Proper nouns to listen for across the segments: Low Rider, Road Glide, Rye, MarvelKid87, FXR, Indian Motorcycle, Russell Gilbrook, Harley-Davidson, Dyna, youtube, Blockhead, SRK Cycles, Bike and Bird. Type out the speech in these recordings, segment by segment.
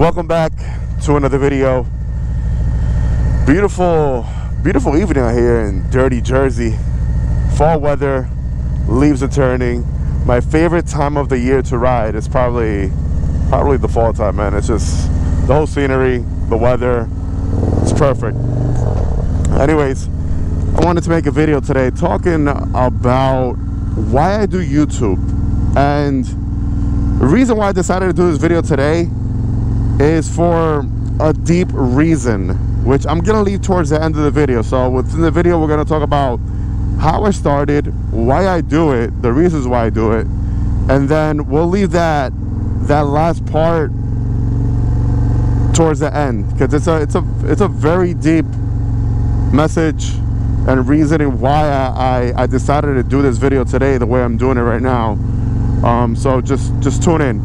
Welcome back to another video. Beautiful evening out here in dirty Jersey. Fall weather, leaves are turning. My favorite time of the year to ride is probably the fall time, man. It's just the whole scenery, the weather, it's perfect. Anyways, I wanted to make a video today talking about why I do YouTube. And the reason why I decided to do this video today is for a deep reason, which I'm gonna leave towards the end of the video. So within the video, we're gonna talk about how I started, why I do it, the reasons why I do it, and then we'll leave that last part towards the end, because it's a very deep message and reasoning why I decided to do this video today the way I'm doing it right now. So just tune in.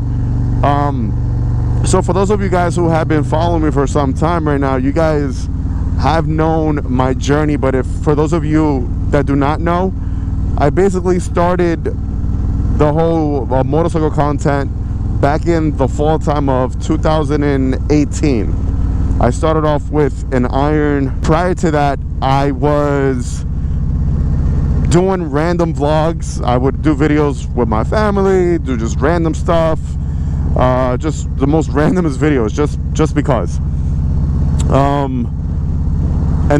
So for those of you guys who have been following me for some time right now, you guys have known my journey. But if for those of you that do not know, I basically started the whole motorcycle content back in the fall time of 2018. I started off with an iron. Prior to that, I was doing random vlogs. I would do videos with my family, do just random stuff. Just the most randomest videos, just because. And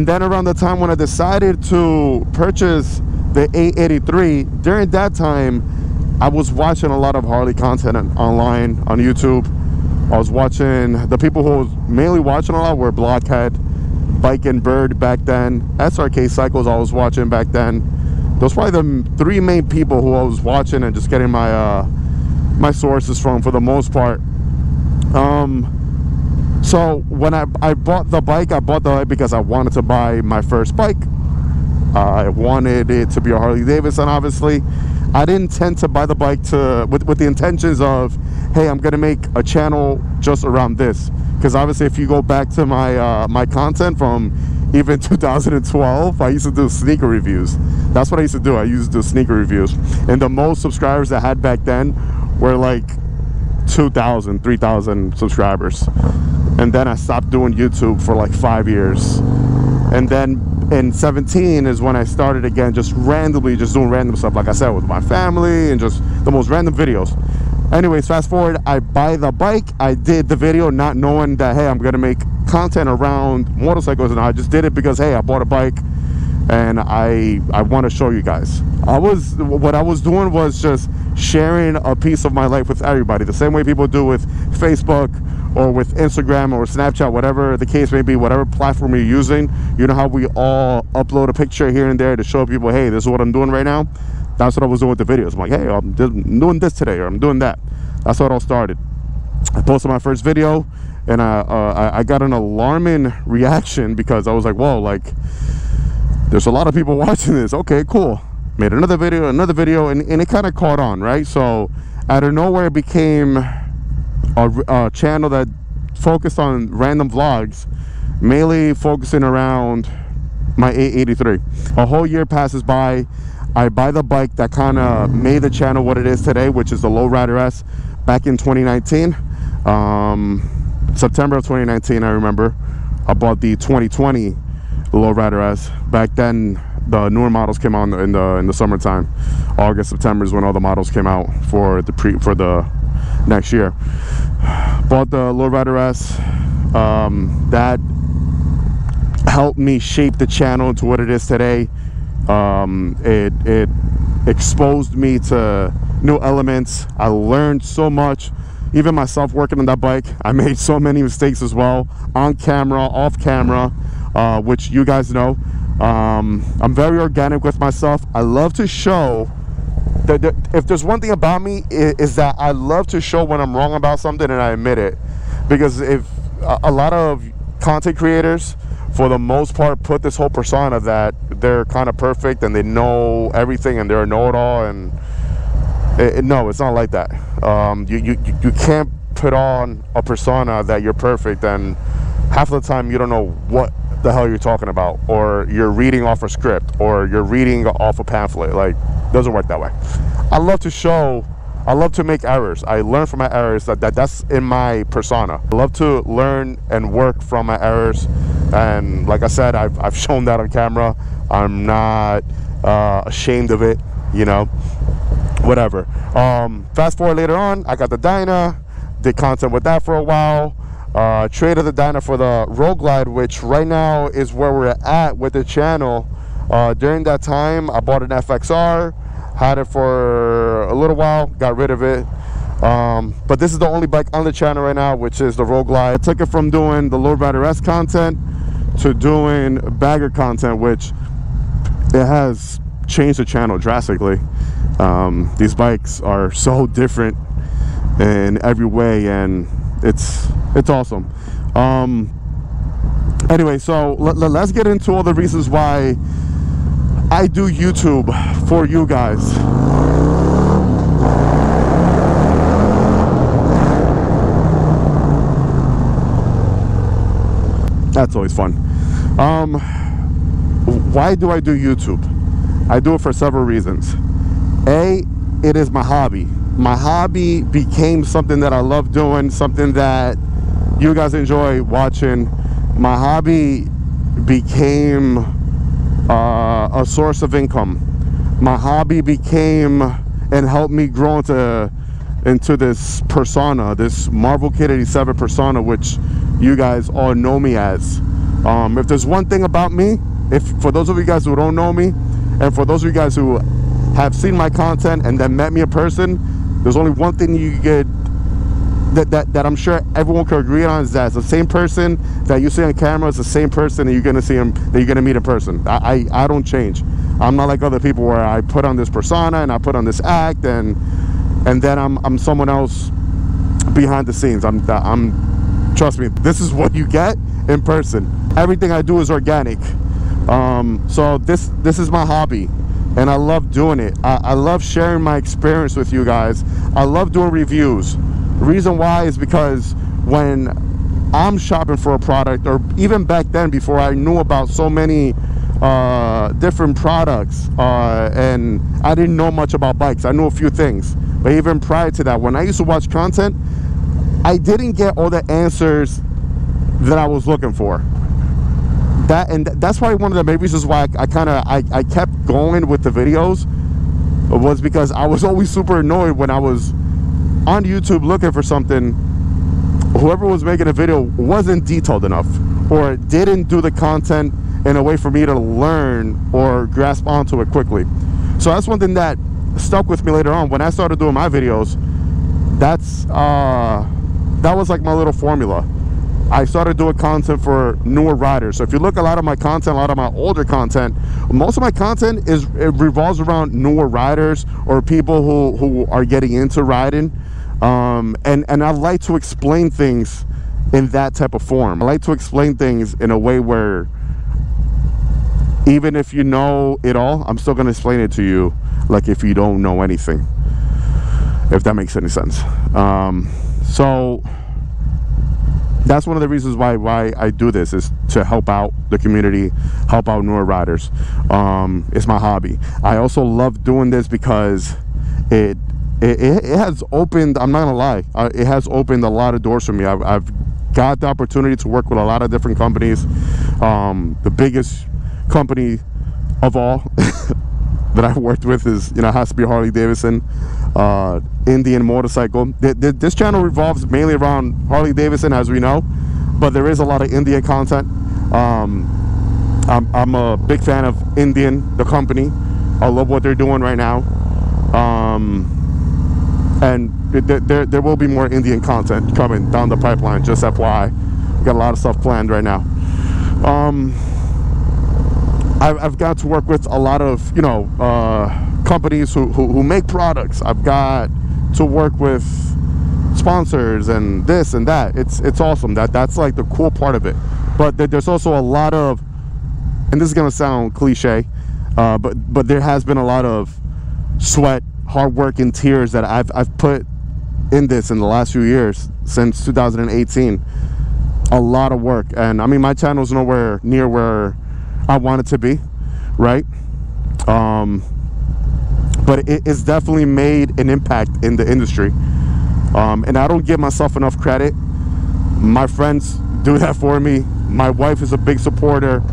then around the time when I decided to purchase the 883, during that time, I was watching a lot of Harley content online, on YouTube. I was watching, the people who was mainly watching a lot were Blockhead, Bike and Bird back then, SRK Cycles I was watching back then. Those were probably the three main people who I was watching and just getting my, my sources from for the most part. So when I bought the bike, I bought the bike because I wanted to buy my first bike. I wanted it to be a Harley-Davidson, obviously. I didn't intend to buy the bike with the intentions of, hey, I'm gonna make a channel just around this, because obviously if you go back to my my content from even 2012, I used to do sneaker reviews. That's what I used to do. I used to do sneaker reviews, and the most subscribers I had back then were like 2,000, 3,000 subscribers. And then I stopped doing YouTube for like 5 years. And then in 17 is when I started again, just randomly, just doing random stuff, like I said, with my family and just the most random videos. Anyways, fast forward, I buy the bike. I did the video not knowing that, hey, I'm gonna make content around motorcycles, and I just did it because, hey, I bought a bike and I want to show you guys. What I was doing was just sharing a piece of my life with everybody, the same way people do with Facebook or with Instagram or Snapchat, whatever the case may be, whatever platform you're using. You know how we all upload a picture here and there to show people, hey, this is what I'm doing right now. That's what I was doing with the videos. I'm like, hey, I'm doing this today, or I'm doing that. That's how it all started. I posted my first video, and I got an alarming reaction, because I was like, whoa, like, there's a lot of people watching this. Okay, cool. Made another video, and it kind of caught on, right? So out of nowhere, it became a channel that focused on random vlogs, mainly focusing around my 883. A whole year passes by. I buy the bike that kind of made the channel what it is today, which is the Low Rider S, back in 2019. September of 2019, I remember. I bought the 2020 Low Rider S. Back then, the newer models came out in the summertime. August, September is when all the models came out for the next year. Bought the Low Rider S. That helped me shape the channel to what it is today. It exposed me to new elements. I learned so much. Even myself working on that bike, I made so many mistakes as well, on camera, off camera, which you guys know. I'm very organic with myself. I love to show that if there's one thing about me, is that I love to show when I'm wrong about something and I admit it. Because if a lot of content creators, for the most part, put this whole persona that they're kind of perfect and they know everything and they're a know-it-all, and no, it's not like that. You can't put on a persona that you're perfect, and half of the time you don't know what the hell you're talking about, or you're reading off a script, or you're reading off a pamphlet. Like, it doesn't work that way. I love to show I love to make errors. I learn from my errors. That's in my persona. I love to learn and work from my errors. And like I said, I've shown that on camera. I'm not ashamed of it, you know, whatever. Fast forward later on, I got the Dyna, did content with that for a while. Traded the Dyna for the Road Glide, which right now is where we're at with the channel. During that time, I bought an FXR, had it for a little while, got rid of it. But this is the only bike on the channel right now, which is the Road Glide. I took it from doing the Low Rider S content to doing bagger content, which it has changed the channel drastically. These bikes are so different in every way, and it's awesome. Anyway, so let's get into all the reasons why I do YouTube for you guys. That's always fun. Why do I do YouTube? I do it for several reasons. A, it is my hobby. My hobby became something that I love doing, something that you guys enjoy watching. My hobby became a source of income. My hobby became and helped me grow into this persona, this MarvelKid87 persona, which you guys all know me as. If there's one thing about me, for those of you guys who don't know me, and for those of you guys who have seen my content and then met me in person, there's only one thing you get that I'm sure everyone could agree on, is that it's the same person that you see on camera is the same person that you're gonna see him, that you're gonna meet in person. I don't change. I'm not like other people where I put on this persona and I put on this act, and then I'm someone else behind the scenes. Trust me, this is what you get in person. Everything I do is organic. So this is my hobby, and I love doing it. I love sharing my experience with you guys. I love doing reviews. The reason why is because when I'm shopping for a product, or even back then before I knew about so many different products, and I didn't know much about bikes. I knew a few things, but even prior to that, when I used to watch content, I didn't get all the answers that I was looking for. That's probably one of the main reasons why I kept going with the videos, was because I was always super annoyed when I was on YouTube looking for something. Whoever was making a video wasn't detailed enough, or didn't do the content in a way for me to learn or grasp onto it quickly. So that's one thing that stuck with me later on when I started doing my videos. That was like my little formula. I started doing content for newer riders. So if you look at a lot of my content, a lot of my older content, most of my content revolves around newer riders or people who are getting into riding. And I like to explain things in that type of form. I like to explain things in a way where even if you know it all, I'm still gonna explain it to you like if you don't know anything, if that makes any sense. So that's one of the reasons why I do this, is to help out the community, help out newer riders. It's my hobby. I also love doing this because it has opened, I'm not gonna lie, it has opened a lot of doors for me. I've got the opportunity to work with a lot of different companies. The biggest company of all that I've worked with is, you know, has to be Harley-Davidson. Indian Motorcycle. This channel revolves mainly around Harley-Davidson, as we know, but there is a lot of Indian content. I'm a big fan of Indian, the company. I love what they're doing right now. And there will be more Indian content coming down the pipeline, just FYI. We got a lot of stuff planned right now. I've got to work with a lot of, you know, companies who make products. I've got to work with sponsors and this and that. It's awesome. That's like the cool part of it. But there's also a lot of, and this is gonna sound cliche, but there has been a lot of sweat, hard work, and tears that I've put in this in the last few years since 2018. A lot of work, and I mean, my channel's nowhere near where I want it to be, right? but it's definitely made an impact in the industry. And I don't give myself enough credit. My friends do that for me. My wife is a big supporter.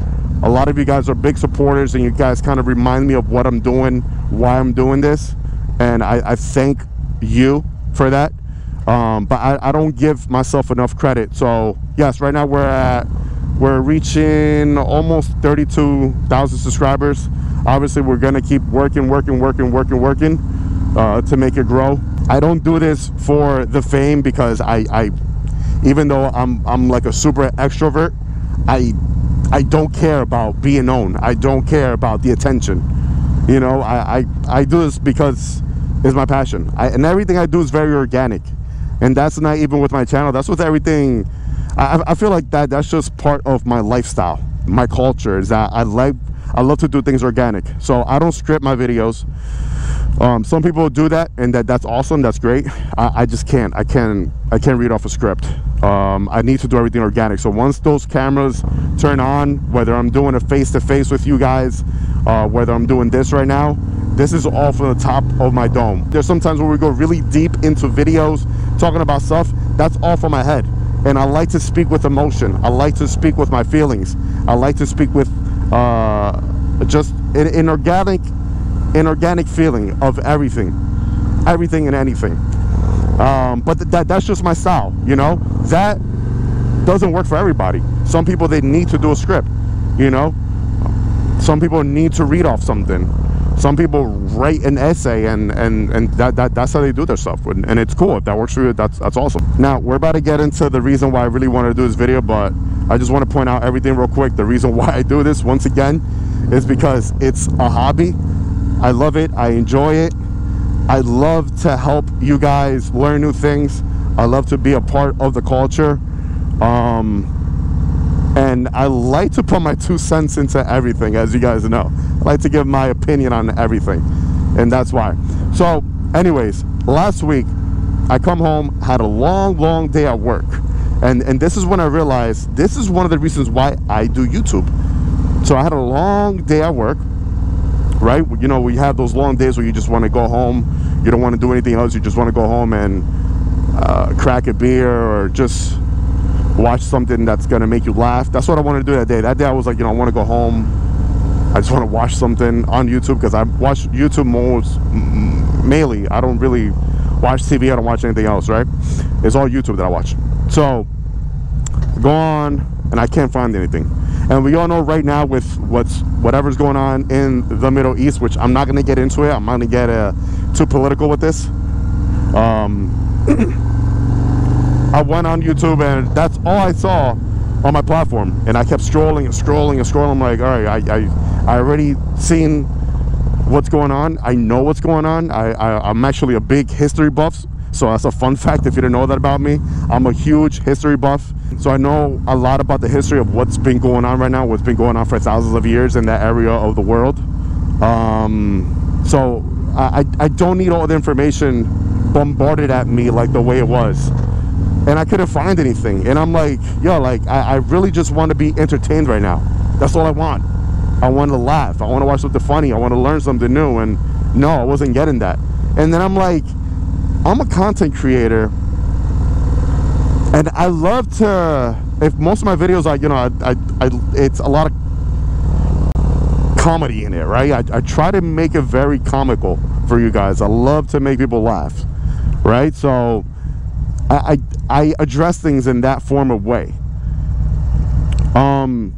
A lot of you guys are big supporters, and you guys kind of remind me of what I'm doing, why I'm doing this, and I thank you for that. But I don't give myself enough credit. So yes, right now we're reaching almost 32,000 subscribers. Obviously we're gonna keep working to make it grow. I don't do this for the fame, because I even though I'm like a super extrovert, I don't care about being known. I don't care about the attention, you know. I do this because it's my passion, and everything I do is very organic. And that's not even with my channel, that's with everything. I feel like that's just part of my lifestyle, my culture, is that I love to do things organic. So I don't script my videos. Some people do that, and that's awesome, that's great. I just can't. I can't read off a script. I need to do everything organic. So once those cameras turn on, whether I'm doing a face-to-face with you guys, whether I'm doing this right now, this is all from the top of my dome. There's sometimes where we go really deep into videos talking about stuff that's all from my head, and I like to speak with emotion. I like to speak with my feelings. I like to speak with just an organic feeling of everything and anything. But that's just my style, you know. That doesn't work for everybody. Some people, they need to do a script, you know. Some people need to read off something. Some people write an essay, and that's how they do their stuff, and it's cool. If that works for you, that's awesome. Now we're about to get into the reason why I really wanted to do this video, but I just want to point out everything real quick. The reason why I do this, once again, is because it's a hobby. I love it, I enjoy it. I love to help you guys learn new things. I love to be a part of the culture, and I like to put my 2 cents into everything, as you guys know. I like to give my opinion on everything, and that's why. So anyways, last week I come home, had a long day at work, and this is when I realized this is one of the reasons why I do YouTube. So I had a long day at work, right? You know, we have those long days where you just want to go home, you don't want to do anything else, you just want to go home and crack a beer or just watch something that's gonna make you laugh. That's what I wanted to do that day. That day I was like, you know, I want to go home, I just want to watch something on YouTube, because I watch YouTube mainly. I don't really watch TV, I don't watch anything else, right? It's all YouTube that I watch. So I go on and I can't find anything, and we all know right now with whatever's going on in the Middle East, which I'm not going to get into it, I'm not going to get too political with this. I went on YouTube, and that's all I saw on my platform, and I kept scrolling and scrolling and scrolling. I'm like, all right, I already seen what's going on. I know what's going on. I'm actually a big history buff, so that's a fun fact if you didn't know that about me. I'm a huge history buff, so I know a lot about the history of what's been going on right now, what's been going on for thousands of years in that area of the world. So I don't need all the information bombarded at me like the way it was. And I couldn't find anything, and I'm like, yo, like I really just want to be entertained right now. That's all I want. I want to laugh, I want to watch something funny, I want to learn something new. And no, I wasn't getting that. And then I'm like, I'm a content creator, and I love to, if most of my videos are, you know, it's a lot of comedy in it, right? I try to make it very comical for you guys. I love to make people laugh, right? So I address things in that form of way. And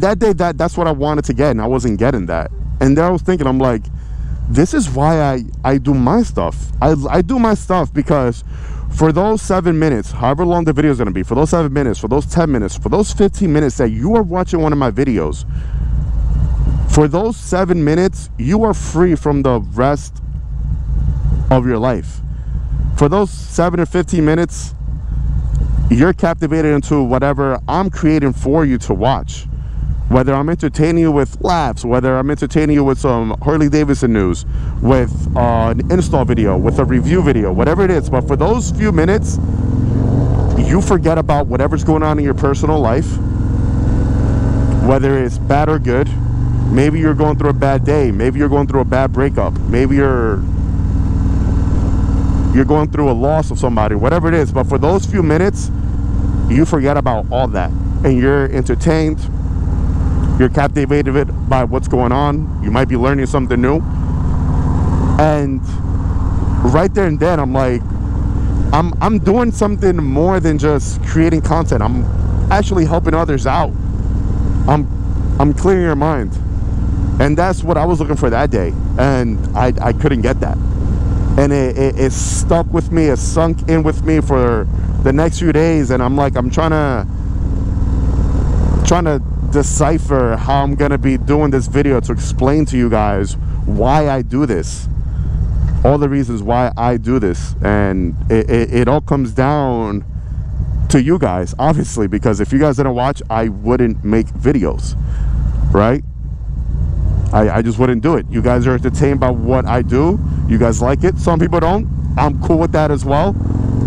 that day, that's what I wanted to get, and I wasn't getting that. And then I was thinking, I'm like, this is why I do my stuff. I do my stuff because for those 7 minutes, however long the video is going to be, for those 7 minutes, for those 10 minutes, for those 15 minutes that you are watching one of my videos, for those 7 minutes, you are free from the rest of your life. For those 7 or 15 minutes, you're captivated into whatever I'm creating for you to watch. Whether I'm entertaining you with laughs, whether I'm entertaining you with some Harley-Davidson news, with an install video, with a review video, whatever it is. But for those few minutes, you forget about whatever's going on in your personal life, whether it's bad or good. Maybe you're going through a bad day. Maybe you're going through a bad breakup. Maybe you're going through a loss of somebody, whatever it is. But for those few minutes, you forget about all that and you're entertained. You're captivated by what's going on. You might be learning something new. And right there and then, I'm like, I'm doing something more than just creating content. I'm actually helping others out. I'm clearing your mind. And that's what I was looking for that day. And I couldn't get that. And it stuck with me. It sunk in with me for the next few days. And I'm like, I'm trying to decipher how I'm gonna be doing this video to explain to you guys why I do this, all the reasons why I do this. And it all comes down to you guys, obviously, because if you guys didn't watch, I wouldn't make videos, right? I just wouldn't do it. You guys are entertained by what I do. You guys like it. Some people don't. I'm cool with that as well.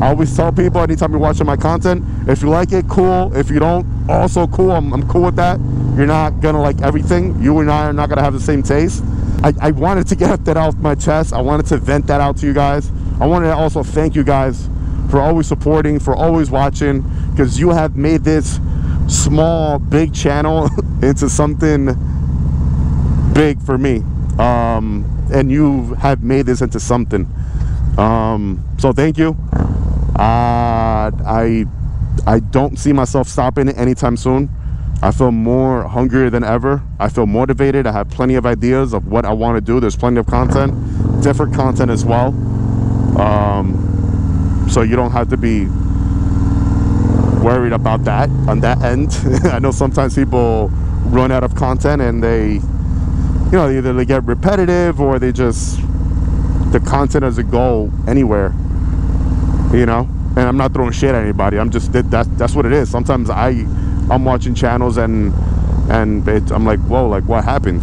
I always tell people anytime you're watching my content, if you like it, cool. If you don't, also cool. I'm cool with that. You're not gonna like everything. You and I are not gonna have the same taste. I wanted to get that off my chest. I wanted to vent that out to you guys. I wanted to also thank you guys for always supporting, for always watching, because you have made this small, big channel into something big for me. And you have made this into something. So thank you. I don't see myself stopping anytime soon. I feel more hungrier than ever. I feel motivated. I have plenty of ideas of what I want to do. There's plenty of content, different content as well. So you don't have to be worried about that on that end. I know sometimes people run out of content and they, you know, either they get repetitive or they just, the content doesn't go anywhere, you know? And I'm not throwing shit at anybody. I'm just, that's what it is. Sometimes I'm watching channels and I'm like, whoa, like what happened?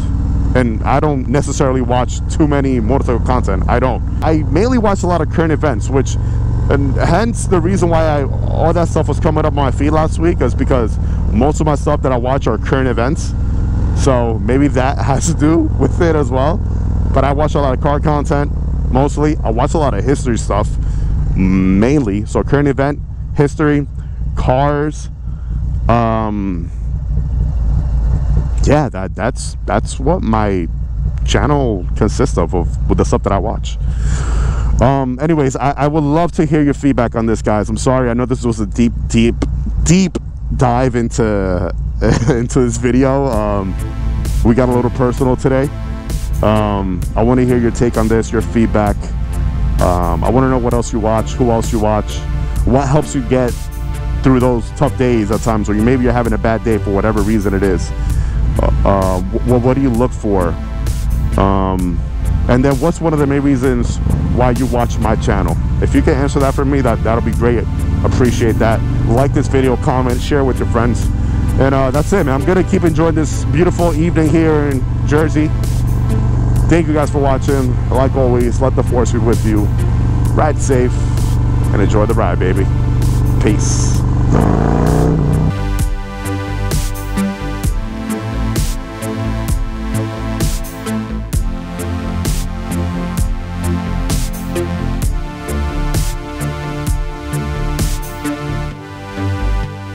And I don't necessarily watch too many motorcycle content. I don't. I mainly watch a lot of current events, which, and hence the reason why all that stuff was coming up on my feed last week is because most of my stuff that I watch are current events. So maybe that has to do with it as well. But I watch a lot of car content, mostly. I watch a lot of history stuff, mainly. So current event, history, cars. Yeah, that's what my channel consists of with the stuff that I watch. Anyways, I would love to hear your feedback on this, guys. I'm sorry, I know this was a deep dive into into this video. We got a little personal today. I want to hear your take on this, your feedback. I want to know what else you watch, who else you watch, what helps you get through those tough days at times where maybe you're having a bad day for whatever reason it is. What do you look for? And then what's one of the main reasons why you watch my channel? If you can answer that for me, that'll be great. Appreciate that. Like this video, comment, share with your friends. And that's it, man. I'm gonna keep enjoying this beautiful evening here in Jersey. Thank you guys for watching. Like always, let the force be with you. Ride safe and enjoy the ride, baby. Peace.